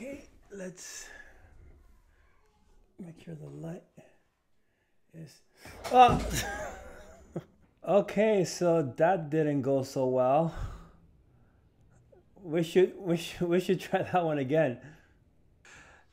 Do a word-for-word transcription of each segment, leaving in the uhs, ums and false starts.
Okay, let's make sure the light is... Oh. Okay, so that didn't go so well. We should, we should, we should try that one again.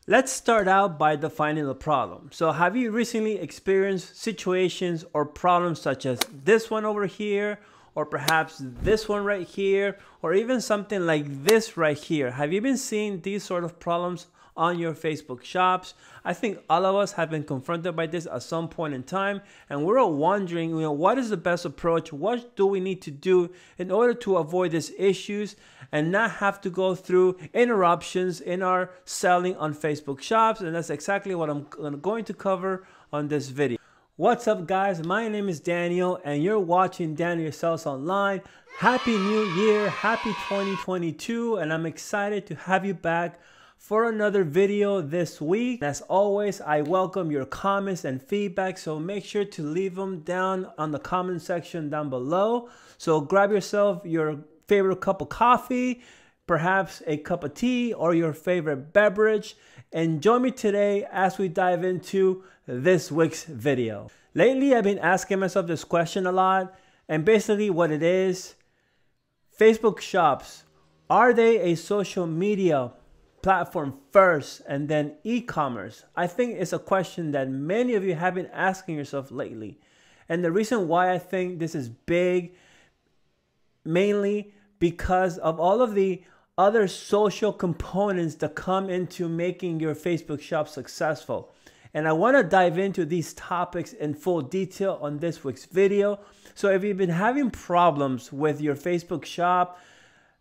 Let's start out by defining the problem. So have you recently experienced situations or problems such as this one over here, or perhaps this one right here, or even something like this right here? Have you been seeing these sort of problems on your Facebook Shops? I think all of us have been confronted by this at some point in time, and we're all wondering, you know, what is the best approach? What do we need to do in order to avoid these issues and not have to go through interruptions in our selling on Facebook Shops? And that's exactly what I'm going to cover on this video. What's up, guys? My name is Daniel, and you're watching Daniel Sells Online. Happy New Year, happy twenty twenty-two, and I'm excited to have you back for another video this week. As always, I welcome your comments and feedback, so make sure to leave them down on the comment section down below. So grab yourself your favorite cup of coffee, perhaps a cup of tea, or your favorite beverage, and join me today as we dive into this week's video. Lately, I've been asking myself this question a lot, and basically what it is: Facebook Shops, are they a social media platform first and then e-commerce? I think it's a question that many of you have been asking yourself lately. And the reason why I think this is big, mainly because of all of the other social components that come into making your Facebook Shop successful. And I want to dive into these topics in full detail on this week's video. So if you've been having problems with your Facebook Shop,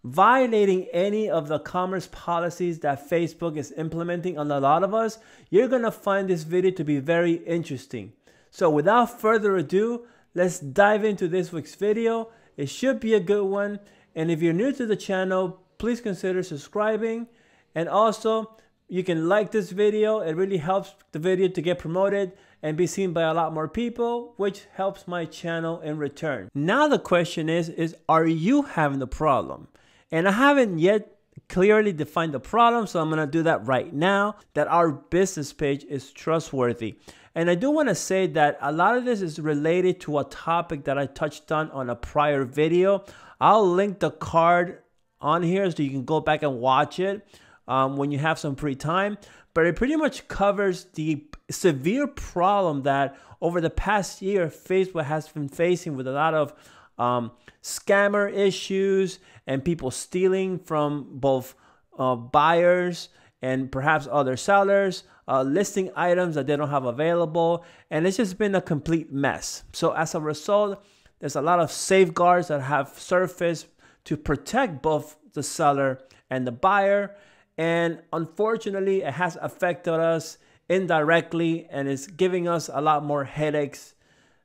violating any of the commerce policies that Facebook is implementing on a lot of us, you're gonna find this video to be very interesting. So without further ado, let's dive into this week's video. It should be a good one. And if you're new to the channel, please consider subscribing. And also, you can like this video. It really helps the video to get promoted and be seen by a lot more people, which helps my channel in return. Now the question is, is are you having the problem? And I haven't yet clearly defined the problem, so I'm going to do that right now, that our business page is trustworthy. And I do want to say that a lot of this is related to a topic that I touched on on a prior video. I'll link the card on here so you can go back and watch it um, when you have some free time. But it pretty much covers the severe problem that over the past year Facebook has been facing with a lot of Um, scammer issues and people stealing from both uh, buyers and perhaps other sellers, uh, listing items that they don't have available. And it's just been a complete mess. So as a result, there's a lot of safeguards that have surfaced to protect both the seller and the buyer. And unfortunately, it has affected us indirectly, and it's giving us a lot more headaches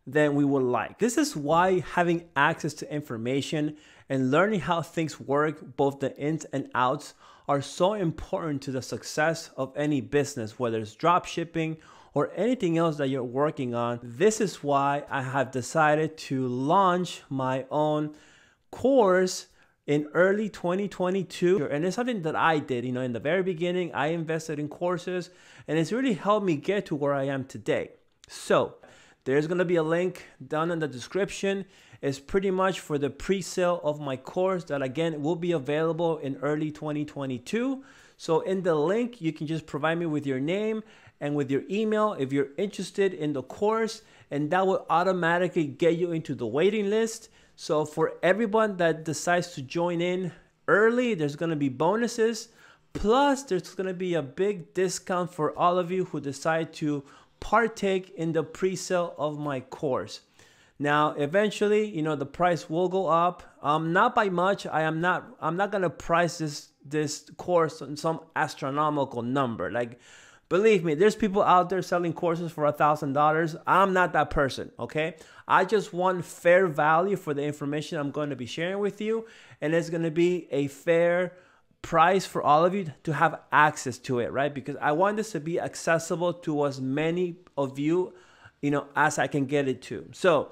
than we would like. This is why having access to information and learning how things work, both the ins and outs, are so important to the success of any business, whether it's drop shipping or anything else that you're working on. This is why I have decided to launch my own course in early twenty twenty-two. And it's something that I did, you know, in the very beginning, I invested in courses, and it's really helped me get to where I am today. So there's going to be a link down in the description. It's pretty much for the pre-sale of my course that, again, will be available in early twenty twenty-two. So in the link, you can just provide me with your name and with your email if you're interested in the course, and that will automatically get you into the waiting list. So for everyone that decides to join in early, there's going to be bonuses. Plus, there's going to be a big discount for all of you who decide to partake in the pre-sale of my course. Now, eventually, you know, the price will go up, um, not by much. I am not, I'm not gonna price this this course on some astronomical number. Like, believe me, there's people out there selling courses for a thousand dollars. I'm not that person, okay? I just want fair value for the information I'm going to be sharing with you, and it's going to be a fair price for all of you to have access to it, right? Because I want this to be accessible to as many of you, you know, as I can get it to. So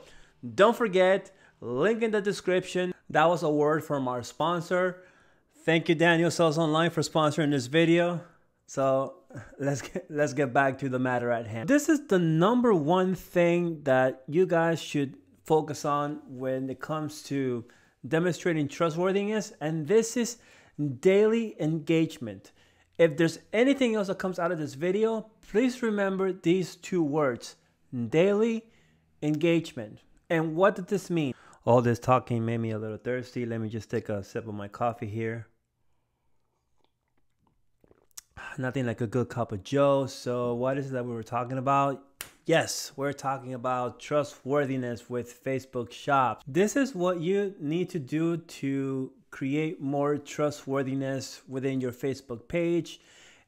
don't forget, link in the description. That was a word from our sponsor. Thank you, Daniel Sells Online, for sponsoring this video. So let's get, let's get back to the matter at hand. This is the number one thing that you guys should focus on when it comes to demonstrating trustworthiness, and this is daily engagement. If there's anything else that comes out of this video, please remember these two words, daily engagement. And what did this mean? All this talking made me a little thirsty. Let me just take a sip of my coffee here. Nothing like a good cup of joe. So what is it that we were talking about? Yes, we're talking about trustworthiness with Facebook Shops. This is what you need to do to create more trustworthiness within your Facebook page,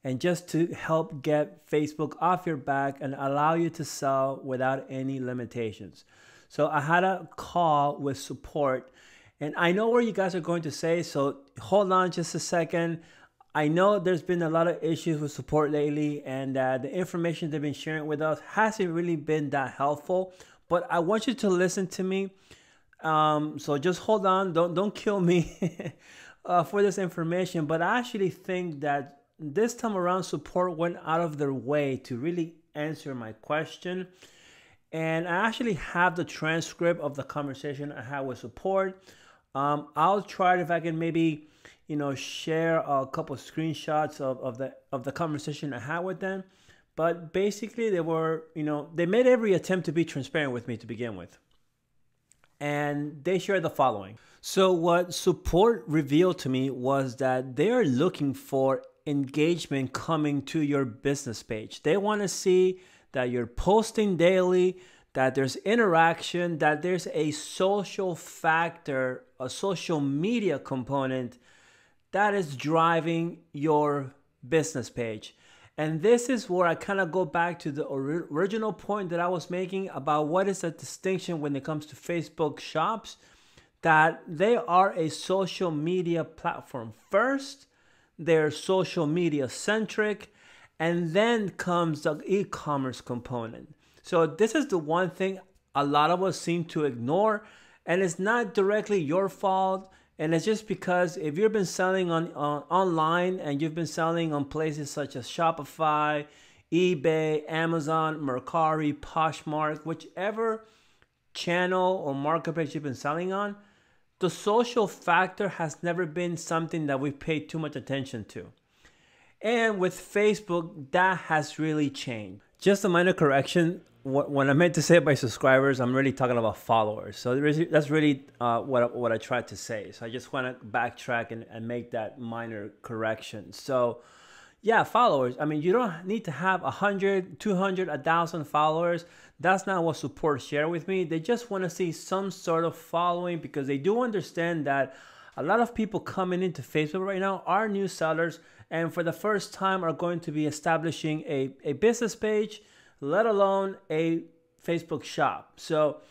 and just to help get Facebook off your back and allow you to sell without any limitations. So I had a call with support, and I know where you guys are going to say, so hold on just a second. I know there's been a lot of issues with support lately, and uh, the information they've been sharing with us hasn't really been that helpful, but I want you to listen to me. Um, so just hold on, don't, don't kill me uh, for this information. But I actually think that this time around, support went out of their way to really answer my question. And I actually have the transcript of the conversation I had with support. Um, I'll try if I can maybe you know, share a couple of screenshots of, of the of the conversation I had with them. But basically they were, you know, they made every attempt to be transparent with me to begin with. And they shared the following. So what support revealed to me was that they are looking for engagement coming to your business page. They want to see that you're posting daily, that there's interaction, that there's a social factor, a social media component that is driving your business page. And this is where I kind of go back to the or original point that I was making about what is the distinction when it comes to Facebook Shops, that they are a social media platform first, they're social media centric, and then comes the e-commerce component. So this is the one thing a lot of us seem to ignore, and it's not directly your fault. And it's just because if you've been selling on, on online and you've been selling on places such as Shopify, eBay, Amazon, Mercari, Poshmark, whichever channel or marketplace you've been selling on, the social factor has never been something that we've paid too much attention to. And with Facebook, that has really changed. Just a minor correction. When I meant to say by subscribers, I'm really talking about followers. So that's really uh, what, what I tried to say. So I just want to backtrack and, and make that minor correction. So yeah, followers. I mean, you don't need to have a hundred, two hundred, a thousand followers. That's not what support shared with me. They just want to see some sort of following, because they do understand that a lot of people coming into Facebook right now are new sellers, and for the first time are going to be establishing a, a business page, let alone a Facebook shop. So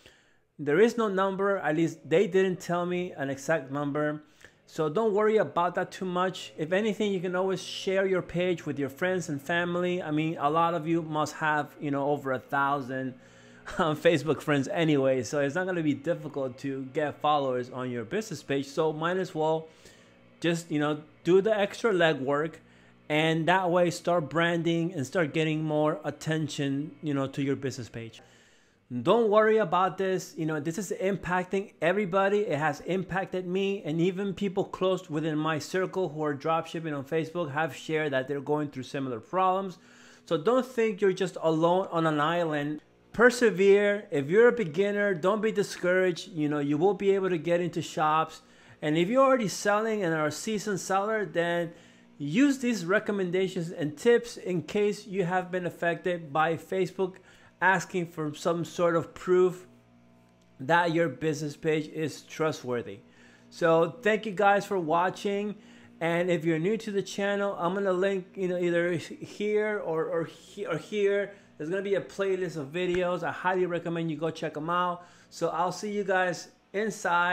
there is no number, at least they didn't tell me an exact number. So don't worry about that too much. If anything, you can always share your page with your friends and family. I mean, a lot of you must have, you know, over a thousand um, Facebook friends anyway. So it's not gonna be difficult to get followers on your business page. So might as well just, you know, do the extra legwork, and that way start branding and start getting more attention, you know, to your business page. Don't worry about this. You know, this is impacting everybody. It has impacted me, and even people close within my circle who are dropshipping on Facebook have shared that they're going through similar problems. So don't think you're just alone on an island. Persevere. If you're a beginner, don't be discouraged. You know, you will be able to get into shops. And if you're already selling and are a seasoned seller, then use these recommendations and tips in case you have been affected by Facebook asking for some sort of proof that your business page is trustworthy. So thank you guys for watching. And if you're new to the channel, I'm gonna link, you know, either here or, or, he or here. There's gonna be a playlist of videos. I highly recommend you go check them out. So I'll see you guys inside.